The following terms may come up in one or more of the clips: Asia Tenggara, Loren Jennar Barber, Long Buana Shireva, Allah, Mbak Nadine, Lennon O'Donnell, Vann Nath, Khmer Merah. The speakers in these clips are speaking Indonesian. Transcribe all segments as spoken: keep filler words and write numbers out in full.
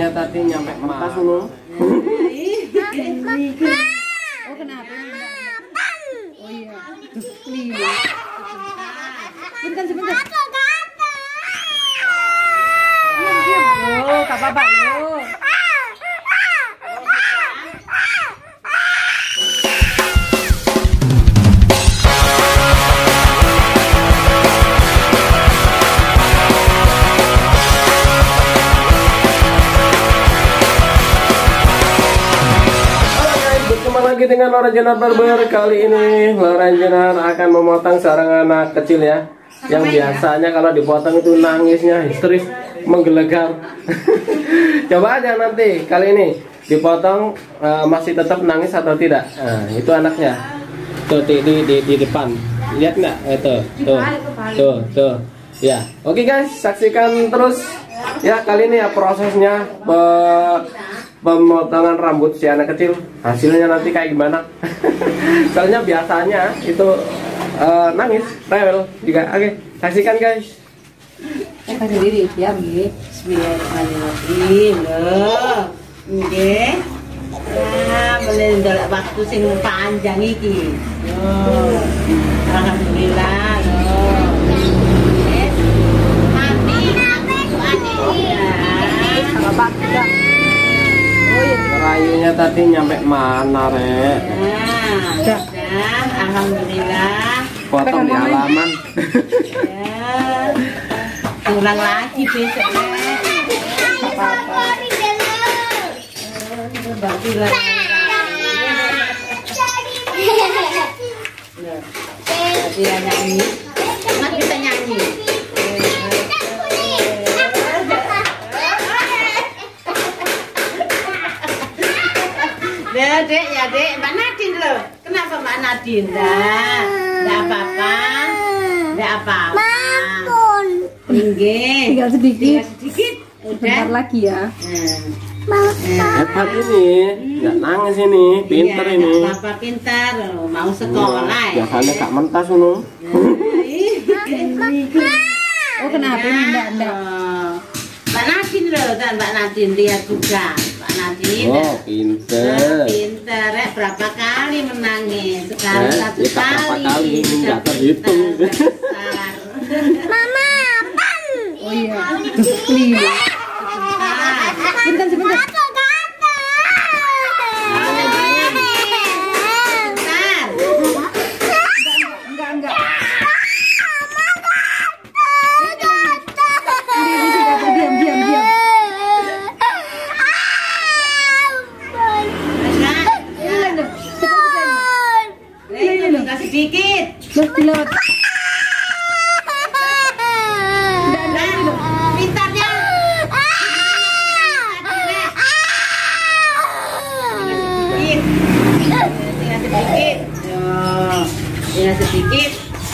Saya tadi nyampe mertas dulu. Oh kenapa? Oh iya. Bentar sebentar. Oh, kakak Pak. Dengan Loren Jennar Barber, kali ini Loren Jennar akan memotong sarang anak kecil ya, yang biasanya kalau dipotong itu nangisnya histeris menggelegar. Coba aja nanti kali ini dipotong uh, masih tetap nangis atau tidak. Nah, itu anaknya tuh di di di, di depan, lihat nggak itu tuh tuh tuh ya. Oke guys, saksikan terus ya kali ini ya prosesnya uh, pemotongan rambut si anak kecil, hasilnya nanti kayak gimana. Soalnya biasanya itu uh, nangis rewel juga. Oke, okay, saksikan guys. Kita sendiri ya, nggih. Bismillahirrahmanirrahim. Loh, nggih. Nah, menen ndelok waktu sing panjang iki. Loh. Alhamdulillah. Loh. Nggih. Mati nape kuwi. Sama Pak. Rayunya tadi nyampe mana, Rek? Ya, nah, alhamdulillah. Potong di halaman. Ya. Kurang lagi besok, Rek. Apa-apa. Jadi anak ini masih bisa nyanyi. Ya dek, ya dek, Mbak Nadine loh. Kenapa Mbak Nadine? Nah, nggak apa-apa, nggak apa-apa. Mampun. Nggih. Tinggal sedikit. Tinggal sedikit. Udah lagi ya. Heeh. Tapi ini nggak nangis ini, pinter iya, ini. Iya, apa pinter loh, mau sekolah. Ya kali gak mentas ngono. Oh, kenapa Mbak Mbak? Mbak Nadine loh, dan Mbak Nadine lihat juga. Nadine. Oh, pinter. Nah, pinter, ya. Berapa kali menangis? Sekali, eh, satu ya, kali. kali Enggak terhitung. Mama, pan. Oh iya. Iya. Bentar, sebentar. Pilot. Dan dan pintarnya. Tinggal sedikit. Tinggal sedikit.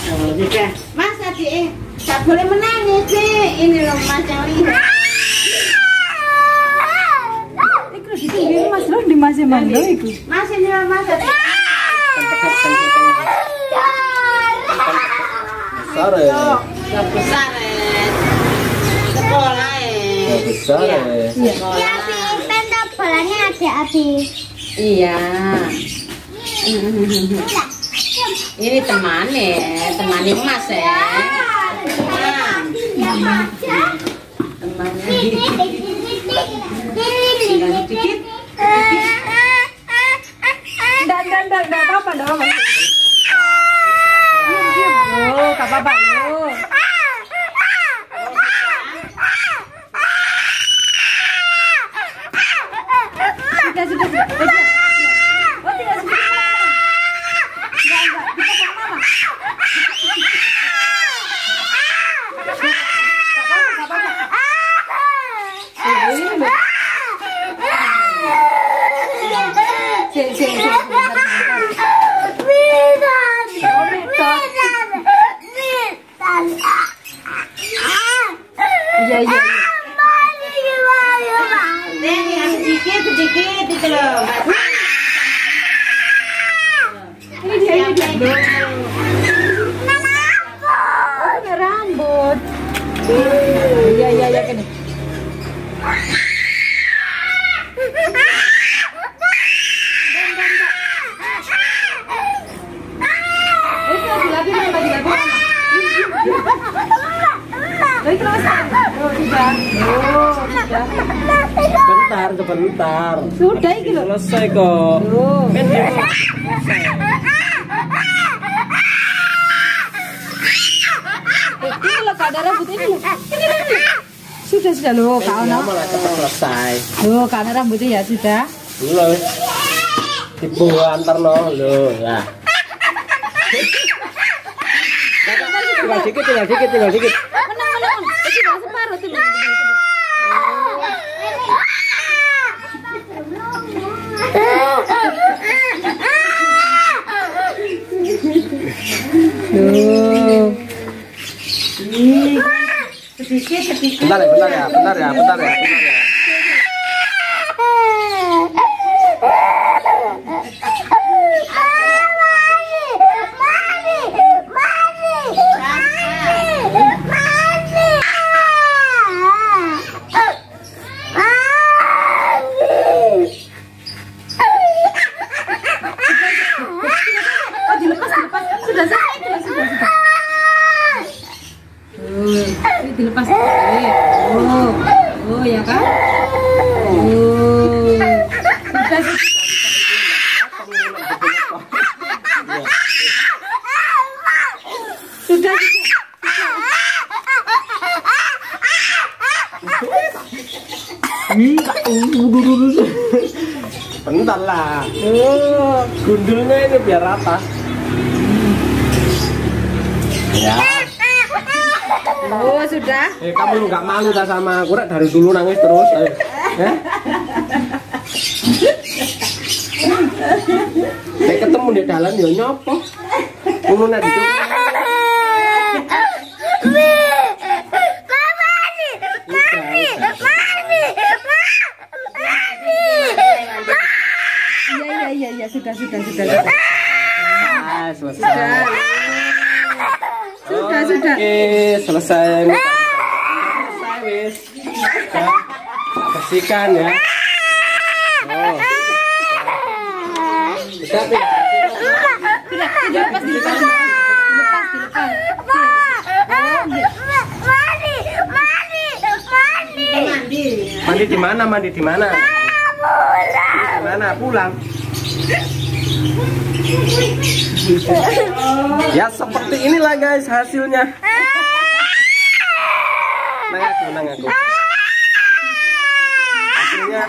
Sudah. Mas adik, tak boleh menangis deh. Ini loh Mas yang lihat. Ini Mas loh di Mas yang mana itu? Mas ini Mas adik. Besar ya. Besar ya. Sekolah ya. Besar ya. Iya, pinter tapi bolanya ada habis. Iya. Ini teman ya, teman Mas ya. Temannya. Tinggal sedikit. Dan dan dan apa-apa dong. Oh, Kak Papa. Oh. Sudah, sudah, sudah. Oh, tidak sudah. Enggak, enggak. Kita Mama. Kak Papa, Kak Papa. Ini loh. Cek, cek, cek. Iya, iya. Sedikit, sedikit itu loh. Ini dia, ini dia. Rambut. Rambut. Iya, iya, iya. sudah. Oh, sudah. Bentar, sebentar. Sudah iki lho. Selesai kok. Oh. Iki lho kada rambut ini lho. Sudah sudah lho, kau no. Selesai. Lho, karena rambutnya ya sudah. Lho. Dibuang terno lho, lah. Tinggal dikit, tinggal dikit, tinggal dikit. Menang, menang. Ini gak separuh tuh. Tuh. Ih. Sedikit, sedikit. Bentar ya, bentar ya, bentar ya, bentar ya, bentar ya. Dilepas dulu. Oh. Oh ya kan? Oh. Sudah sudah. Sudah. Bentar lah. Oh, gundulnya ini biar rata. Ya. Oh sudah. Eh kamu nggak malu tak sama aku rek dari dulu nangis terus. Eh. Eh? Nek ketemu di dalan yo nyopo. Ngono nek itu. Mami, mami, mami, mami. Iya iya iya ya sudah sudah sudah. Ah selesai. Sudah, oh, sudah. Oke, selesai. Selesai, wis. Ya. Bersihkan ya. Oh. Sudah, sudah. Sudah, dilepas, dilepas. Dilepas, dilepas. Mandi, mandi, mandi. Mandi. Mandi di mana? Mandi di mana? Pulang. Di mana? Pulang. Ya seperti inilah guys hasilnya. Nangis, nangis. Hasilnya.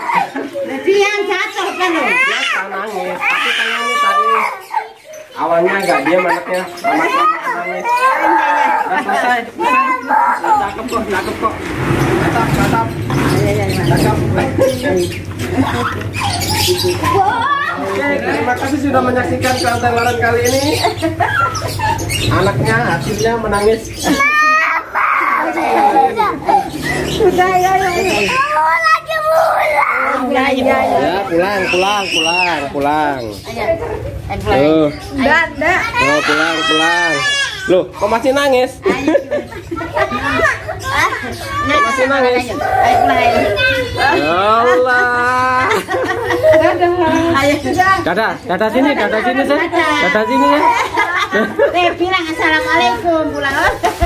Jadi yang jatuh kan? Jatuh nangis. Tapi tangannya tadi awalnya agak diam anaknya. Anaknya nangis. Selesai. Cakep kok, cakep kok. Cakep, cakep. Cakep. Oke, terima kasih sudah menyaksikan konten Loren kali ini. Anaknya hasilnya menangis. Sudah ya, mau lagi pulang. Ya, pulang, pulang, pulang, pulang. Loh, oh, pulang, pulang. Loh, kok masih nangis? Kok masih nangis? Allah. Dadah, dadah sini, dadah sini, dadah sini ya. Bilang assalamualaikum pulang.